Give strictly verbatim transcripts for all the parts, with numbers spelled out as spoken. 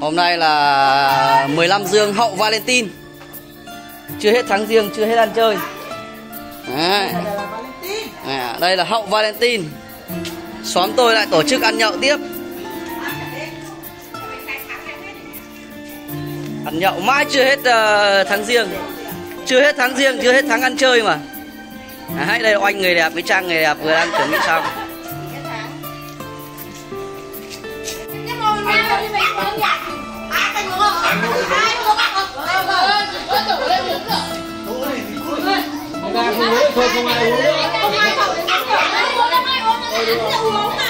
Hôm nay là mười lăm dương hậu Valentine. Chưa hết tháng riêng, chưa hết ăn chơi. Đấy. À, đây là hậu Valentine. Xóm tôi lại tổ chức ăn nhậu tiếp. Ăn nhậu mãi chưa hết uh, tháng riêng. Chưa hết tháng riêng, chưa hết tháng ăn chơi mà. Đấy, đây là Oanh người đẹp, với Trang người đẹp vừa đang chuẩn bị xong.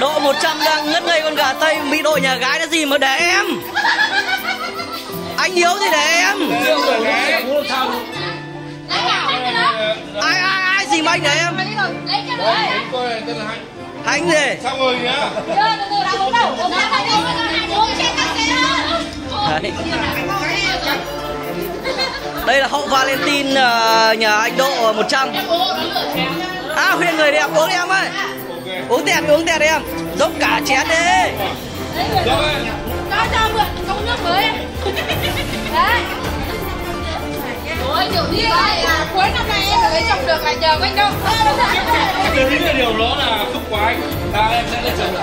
Độ Một Trăm đang ngất ngây con gà Tây, bị đội nhà gái nó gì mà để em. Anh Hiếu thì để em. Ai ai ai gì mà anh để em. Hánh gì? Xong rồi nhá. Đấy. Đây là hậu Valentine nhà anh Độ một trăm. À, Huyền người đẹp uống đi em ơi. Uống tẹt, uống tẹt em. Dốc cả chén đi. Cho cho mượn cốc nước mới. Đấy. Ôi, kiểu đi ơi, cuối năm nay em mới trồng được là nhờ anh Độ. Cái tính là điều đó là không quá anh. Ta em sẽ lên trồng.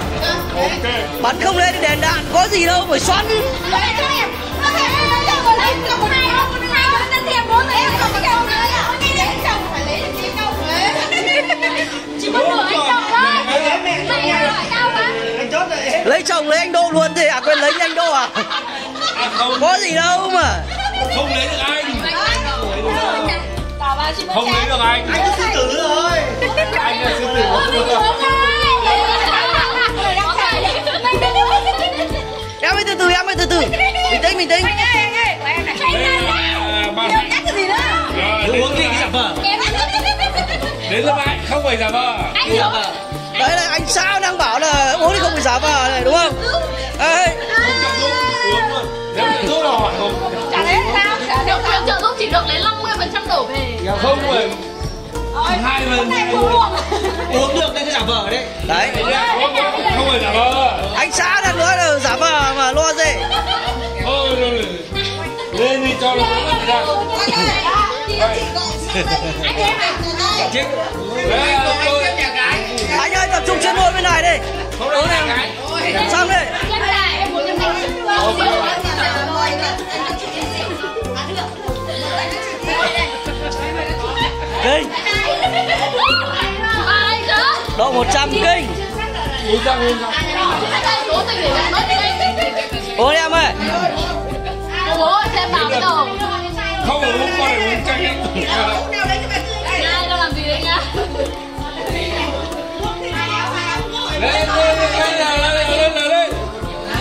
Ok. Bắn không lên thì đèn đạn có gì đâu phải xoắn. Đấy cho em. Lấy chồng lấy anh Độ luôn thì à, quên lấy anh Độ à? À không, có gì đâu mà không lấy được anh, không lấy được anh, anh sư tử rồi, anh là sư tử em ơi, từ từ em ơi, từ từ bình tĩnh bình tĩnh đến lớp anh không phải giả vờ. Đấy là anh sao đang bảo là uống thì không phải giả vờ này đúng không? Ê, trợ giúp chỉ được lấy năm mươi phần trăm đổ về. Không rồi. Hai phần uống được nên giả vờ đấy. Đấy. Không phải giả vờ. Anh sao đang nói là giả vờ mà lo gì? Lên đi cho nó ra. Anh ơi tập trung chuyên môn bên này đi. Xong đi. Kinh. Độ một trăm kinh. Uống đi em ơi. Bố xem bảo cái đồ. Không phải uống coi uống chanh em. Ai đâu làm gì đấy nhá. Lên lên lên lên lên lên.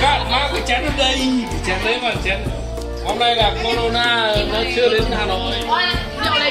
Các má cái chén ở đây, chén đấy mà chén. Hôm nay là corona nó chưa đến Hà Nội. Nhậu này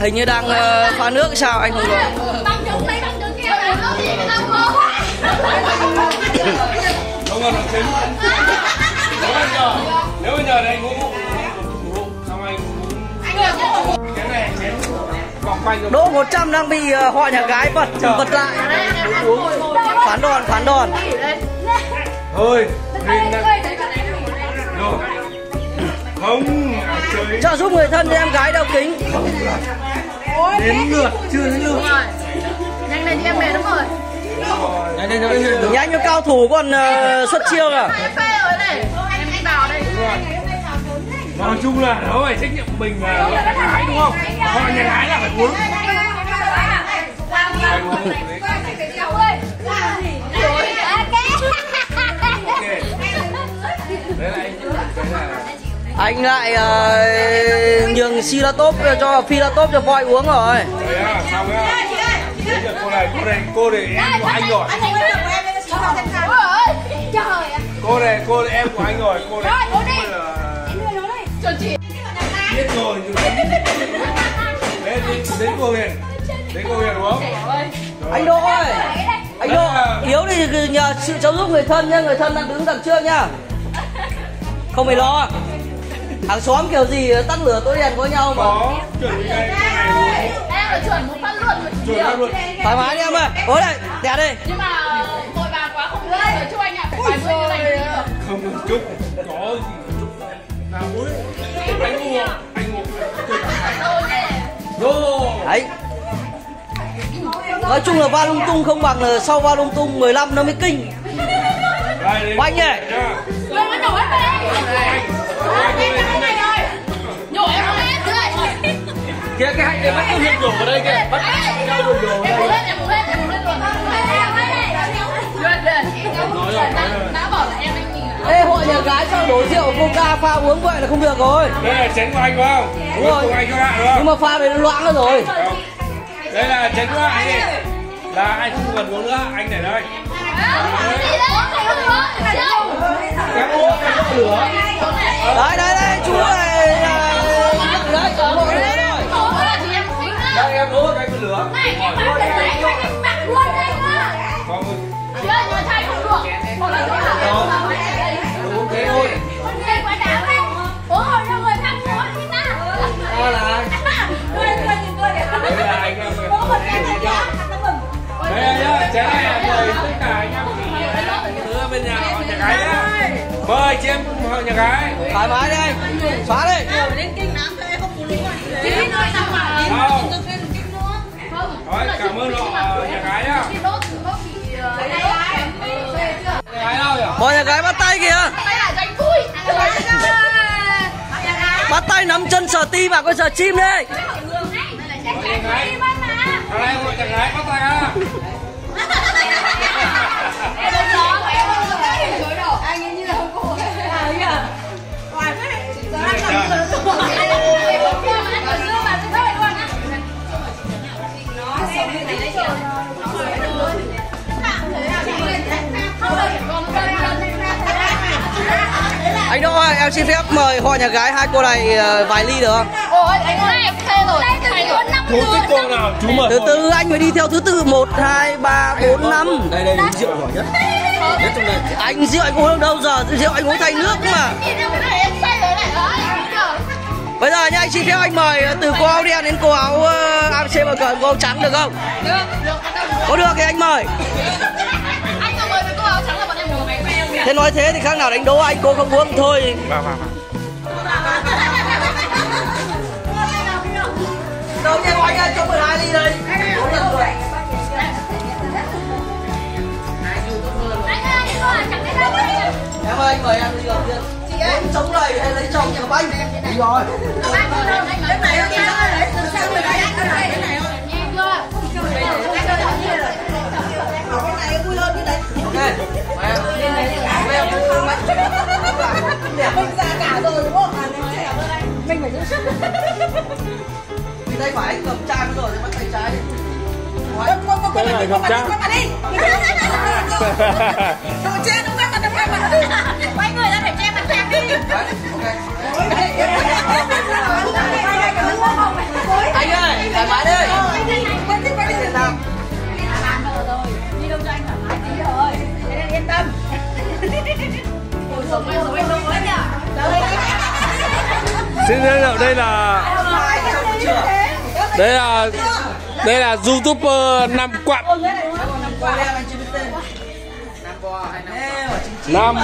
Hình như đang uh, pha nước sao anh không được. Nếu bây giờ đây Độ một trăm đang bị uh, họ nhà gái vật vật lại. Phán đòn phán đòn. Thôi. Không. Trợ giúp người thân cho em gái đeo kính. Đến lượt chưa đến lượt. Nhanh lên đi em bé đúng rồi. Nhanh như cao thủ còn uh, xuất chiêu à. Em đi vào đây. Nói chung là nó phải trách nhiệm của mình là nhà gái đúng không? Họ nhà gái là phải uống. Anh uống. anh lại uh, nhường Silatop cho Philatop cho voi uống rồi. Cô này, cô này, cô này em của anh rồi. Cô này, cô này em của anh rồi. Cô này, cô này cho chị. Biết rồi. Đến cô Huyền, đến cô Huyền đúng không? Anh Độ ơi, anh Độ yếu thì nhờ sự trợ giúp người thân nhá, người thân đang đứng đằng trước nhá. Không phải lo. Hàng xóm kiểu gì tắt lửa tối đèn có nhau mà. Đó, chuẩn ngay. Em phải chuẩn một phát luôn. Chuẩn phát luôn. Thoải mái đi em ơi. Ối này, đẻ đi. Nhưng mà vội vàng quá không được. Rồi chúc anh ạ, phải vài mươi như này mới được. Không chúc, có gì chúc. Nào muối. Anh ngủ, anh ngủ. Đấy. Nói chung là va lung tung không bằng là sau va lung tung mười lăm nó mới kinh. Anh ơi. Nó mới nổ hết đây. Kìa cái hạnh này bắt tôi hiệp đổ vào đây kìa. Bắt tôi hiệp đổ vào đây. Em muốn lên, em muốn lên, em muốn lên luôn. Đã bảo là em anh nhìn ạ. Ê hội nhà gái sao đổ rượu Coca pha uống vậy là không được rồi. Đây là chén của anh đúng không? Đúng rồi. Của anh không ạ đúng không? Nhưng mà pha này nó loãng hết rồi. Đây là chén của anh đi. Là anh không cần uống nữa, anh để đây. Cái bố, cái bố lửa. Đấy, đấy, đấy, chú này là... Đấy, chú bộ đấy. Đây em đố cái con lửa. Này em mặc cái này, em mặc mặc luôn anh ạ. Không. Chưa, nhà trai không được. Một lần nữa là em mặc cái này. Đúng thế thôi. Con người quá đáng đấy. Bố hồi cho người thăm bố đi ta. Đó là anh. Tôi lên tôi nhìn tôi để con. Đây là anh em. Bố một cái này nhá. Đây anh nhá, chén này em mời tất cả anh em. Đưa bên nhà họ nhà gái nhá. Mời chị em họ nhà gái. Thoải mái đi anh. Xóa đi. Nào đến kinh lắm thôi em không muốn luôn. Chị nói sao mà đến. Rồi, cảm ơn họ nhà gái nhá. Họ nhà gái bắt tay kìa. Bắt tay nắm chân sờ ti vào con sờ chim đi. Hôm nay hội nhà gái bắt tay á. Anh ấy như là không có. Hoài phết. Anh Đỗ ơi, em xin phép mời họ nhà gái hai cô này vài ly được không? Ôi, anh ơi, thế rồi. Chú thích cô nào, chú mời. Từ từ anh mới đi theo thứ tự một, hai, ba, bốn, năm. Đây, đây, uống rượu giỏi nhất. Nhất trong đây. Anh rượu anh uống đâu giờ, rượu anh uống thay nước mà. Bây giờ nhá, anh xin phép anh mời từ cô áo đen đến cô áo uh, a bê xê mà cờ cô áo trắng được không? Được, được. Có được thì anh mời. Anh mà mời với cô áo trắng là bọn em uống bánh bèo. Thế nói thế thì khác nào đánh đố anh cô không uống thôi. Vào vào vào. Đầu tiên anh ơi, cho mười hai ly đây. Bốn lần rồi. Em ơi, anh mời em đi đầu tiên. Muốn chống này hay lấy chồng nhà bánh. Đúng rồi. Cái này nó kia thôi đấy. Từ sáng mình ăn cái này. Cái này thôi. Nghe chưa? Cái này vui hơn như đấy. Này. Mình già cả rồi đúng không? Mình phải giữ sức. Vì tay phải cầm chai rồi thì bắt tay trái. Cái này gặp chắc. Đồ chết đúng không? Quay người ra để che mặt em đi. Anh ơi, thoải mái đi. Anh yên tâm. Đi đâu cho anh thoải mái tí rồi. Thế nên yên tâm. Xin giới thiệu đây là đây là đây là YouTuber Nam Quặm. Nam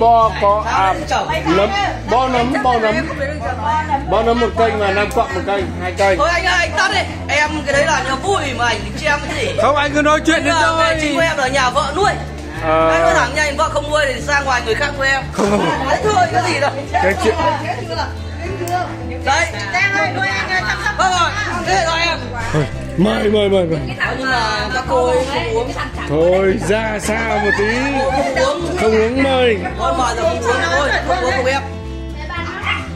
Bo có à, nấm Bo nấm Bo nấm Bo nấm một kênh và Nam Quặm một kênh, hai kênh. Thôi anh ơi, anh tắt đi. Em cái đấy là nhà vui mà anh chị em cái gì. Không, anh cứ nói chuyện đến đâu. Chị của em là nhà vợ nuôi. À... Anh nói thẳng nha, vợ không nuôi thì ra ngoài người khác nuôi em. Không. Đấy thôi cái gì đâu. Cái chuyện. Đấy. Em ơi, nuôi anh chăm sóc. Rồi, thế rồi em. Mời mời mời mời. Các cô ấy không uống. Thôi ra xa một tí. Không uống mời. Con mời rồi không uống thôi. Không uống của em.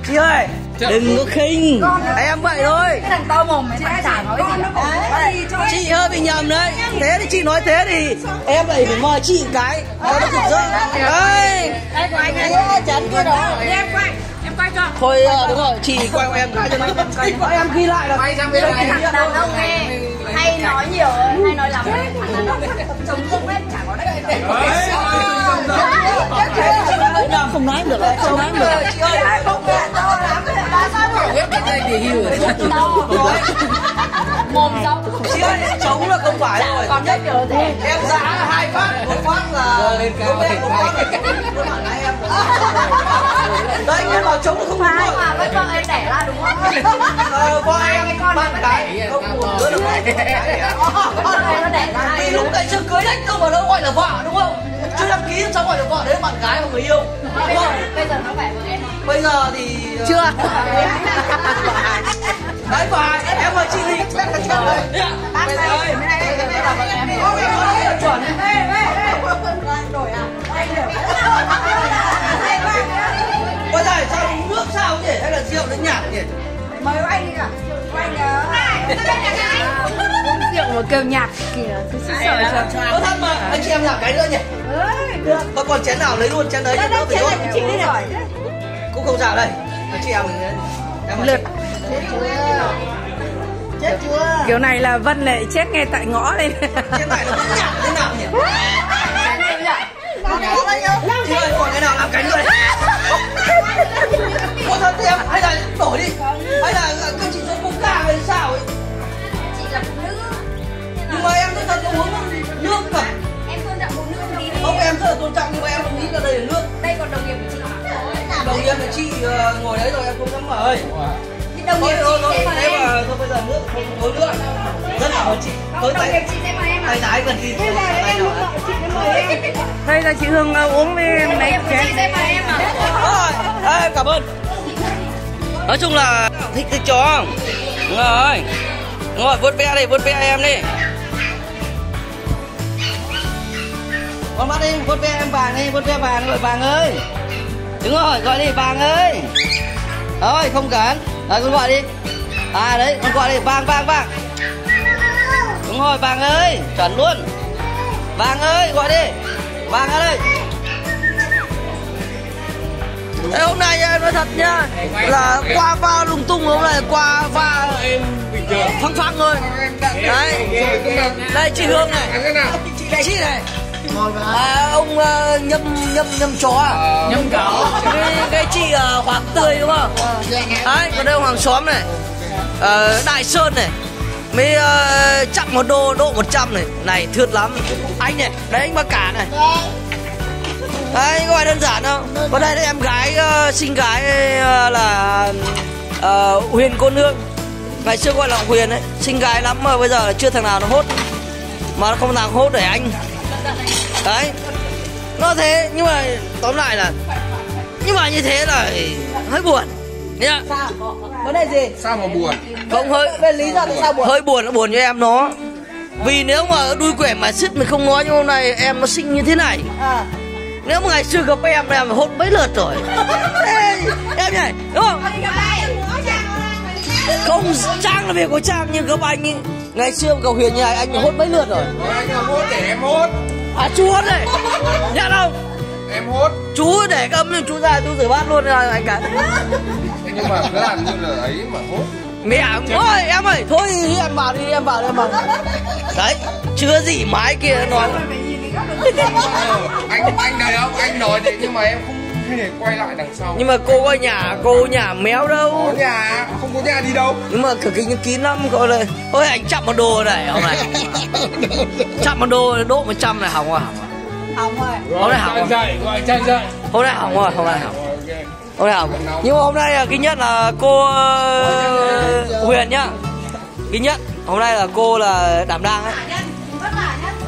Chị ơi, đừng có khinh. Em vậy thôi. Cái thằng to mồm ấy mà chả nói gì cả. Chị hơi bị nhầm đấy. Thế thì chị nói thế thì em lại phải mời chị cái. Đấy, nó cục rỡ. Đây, đây của anh ấy chán kia đó. Em quay, em quay cho. Thôi đúng rồi, chị quay em cái cho nó. Em ghi lại là quay sang bên này. Thằng đàn ông nghe hay nói nhiều, hay nói lắm. Thằng đàn ông chồng không em chả có đấy. Không nói được rồi, không nói được. Chị ơi, hai bông mẹ to lắm. Bà sao mà biết cái này thì hiểu rồi. Mồm rộng. Chị ơi, chống là không phải rồi. Còn nhất kiểu thế. Em giá là hai phát, một phát là lên cao thì hai. Nó bảo là em. Đấy, em bảo chống là không đúng rồi. Mà với con em đẻ ra đúng không? Ờ, con em, bạn cái. Không buồn nữa được rồi. Con em nó đẻ ra. Vì lúc đấy chưa cưới đấy, không mà nó gọi là vợ đúng không? Chưa đăng ký cháu gọi được vợ đấy bạn gái và người yêu. Bây giờ, bây giờ nó phải vợ em không? Bây giờ thì chưa. Đấy bà, em mời chị đi. Bác đây, cái này đây, cái này là vợ em. Ôi, ôi, ôi, chuẩn. Ê, ê, ê. Anh đổi à? Anh đổi. Bây giờ sao nước sao nhỉ? Hay là rượu đến nhạc nhỉ? Mời anh đi cả. Anh đó. Rượu mà kêu nhạc kìa. Cứ sợ sợ cho. Thật mà, anh chị em làm cái nữa nhỉ? Được. Mà còn chén nào lấy luôn chén đấy cho đỡ phải đốt. Chị đi này. Cũng không giả đây. Chị em mình em lượt. Chết chưa? Chết chưa? Kiểu này là Vân lại chết ngay tại ngõ đây. Chết tại nó cũng nhạc thế nào nhỉ? Chị ơi, còn cái nào làm cái nữa đây? Có thật thì em, hay là đổi đi. Hay là các chị xuống cung ca hay sao ấy? Chị là phụ nữ. Nhưng mà em tôi thật không uống nước cả. Em tôn trọng phụ nữ đi. Không, em rất là tôn trọng nhưng mà em không nghĩ là đây là nước. Đây còn đồng nghiệp của chị. Đồng nghiệp của chị ngồi đấy rồi em cũng dám mời. Đồng nghiệp chị sẽ mời em. Thôi bây giờ nước không uống nước. Rất là ơn chị. Đồng nghiệp chị sẽ mời em à? Tay trái gần gì? Bây giờ em muốn gọi chị sẽ mời em. Đây là chị Hương uống với em. Đồng nghiệp của chị sẽ mời em à? Rồi, em cảm ơn. Nói chung là thích thích chó không? Đúng rồi. Đúng rồi, vuốt ve đi, vuốt ve em đi. Con bắt đi, vuốt ve em vàng đi, vuốt ve vàng rồi vàng ơi. Đúng rồi, gọi đi vàng ơi. Thôi không cần. Rồi con gọi đi. À đấy, con gọi đi vàng vàng vàng. Đúng rồi vàng ơi, chuẩn luôn. Vàng ơi, gọi đi. Vàng ơi. Ê, hôm nay em nói thật nhá, là qua va lung tung, hôm nay qua va phăng phăng thôi. Đấy, đây chị Hương này, chị này, à, ông uh, nhâm nhâm nhâm chó à, nhâm cẩu, cái, cái chị uh, Hoàng Tươi đúng không? Đấy, còn đây Hoàng Xóm này, uh, Đại Sơn này, mới uh, chặn một đô Độ Một Trăm này, này thượt lắm, anh này, đấy anh Ba Cả này. Đấy, có phải đơn giản không? Còn đây là em gái, uh, xinh gái uh, là uh, Huyền cô nương. Ngày xưa gọi là Huyền ấy, xinh gái lắm mà bây giờ chưa thằng nào nó hốt. Mà nó không thằng hốt để anh. Đấy, nó thế, nhưng mà tóm lại là nhưng mà như thế là hơi buồn. Nhá. Sao? Vấn đề gì? Sao mà buồn? Không, hơi bên lý do tại sao buồn? Hơi buồn, nó buồn cho em nó. Vì nếu mà đuôi quẻ mà sứt mình không nói, nhưng hôm nay em nó xinh như thế này. À. Nếu mà ngày xưa gặp em này em hốt mấy lượt rồi. Ê, em này đúng không? Không, Trang là việc của Trang nhưng gặp anh ấy, ngày xưa gặp Huyền như này anh hốt mấy lượt rồi. Anh hốt để em hốt. À chú hốt này. Nhận không? Em hốt. Chú để cơm nhưng chú ra chú rửa bát luôn rồi anh cả. Nhưng mà cứ làm như là ấy mà hốt. Mẹ ơi em ơi, thôi em bảo đi em bảo đi em bảo. Đấy, chưa gì mái kia nói. anh anh này không anh nói thế nhưng mà em không thể quay lại đằng sau. Nhưng mà cô có nhà, cô nhà méo đâu. Có nhà, không có nhà đi đâu. Nhưng mà cửa kính kín lắm gọi là ôi anh chạm một đồ này hỏng này. Chạm một đồ Độ Một Trăm này hỏng rồi hỏng rồi. Hôm nay hỏng rồi. Hôm nay hỏng rồi, hôm nay hỏng. Hôm nay hỏng. Nhưng mà hôm nay là cái nhất là cô Huyền nhá. Cái nhất hôm nay là cô là đảm đang ấy.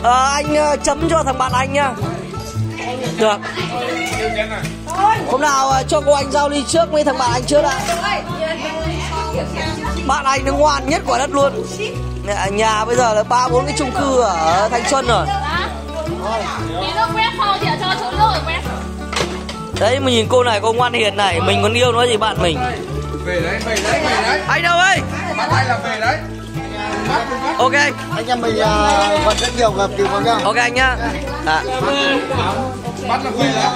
À, anh uh, chấm cho thằng bạn anh nhá. Được. Hôm nào uh, cho cô anh giao ly trước với thằng bạn anh trước đã. Bạn anh nó ngoan nhất quả đất luôn. Nhà, nhà bây giờ là ba bốn cái chung cư ở Thanh Xuân rồi. Đấy mình nhìn cô này, cô ngoan hiền này, mình còn yêu nó gì bạn mình. Về đấy, về đấy, về đấy. Anh đâu ơi? Bắt tay là về đấy. Ok. Anh em mình còn rất nhiều gặp tìm con nhá. Ok anh nhá. À. Bắt là về đấy.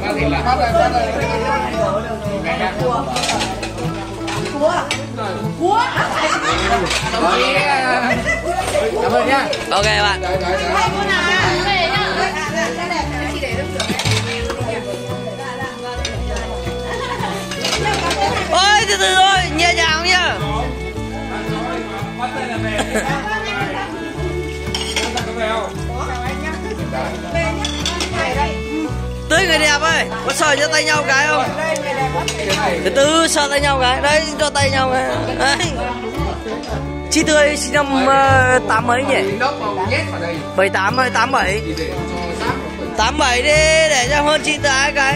Bắt là bắt là. Cua. Cua. Cảm ơn nhá. Ok bạn. Ôi từ từ thôi, nhẹ nhàng nhá. Tới người đẹp ơi, có sờ cho tay nhau cái không? Từ từ sờ tay nhau cái, đấy cho tay nhau cái. Chị Tươi sinh năm uh, tám mấy nhỉ? bảy tám hay tám bảy? tám bảy đi để cho hơn chị Tươi cái.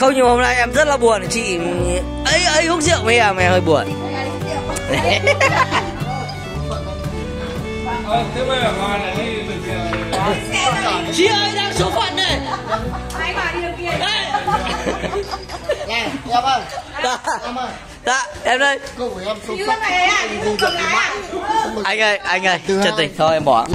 Không nhưng hôm nay em rất là buồn chị ấy ấy uống rượu với em, em hơi buồn. Chị ơi đang số phận này. Ai mà đi kia. Nè, em ơi. Em ơi. Dạ, em đây. Anh ơi, anh ơi, chân tình thôi em bỏ.